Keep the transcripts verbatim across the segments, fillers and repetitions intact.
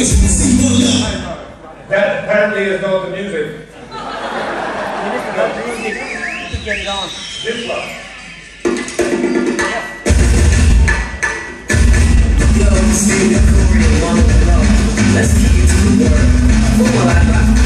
wish we see more love. That apparently is not the music. You need to love the music to get it on. This love. Yo, this made the career one with love. Let's take it to the world. What will I rock?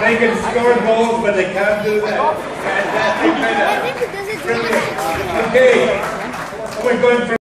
They can score goals, but they can't do that. Fantastic. Okay, we're going for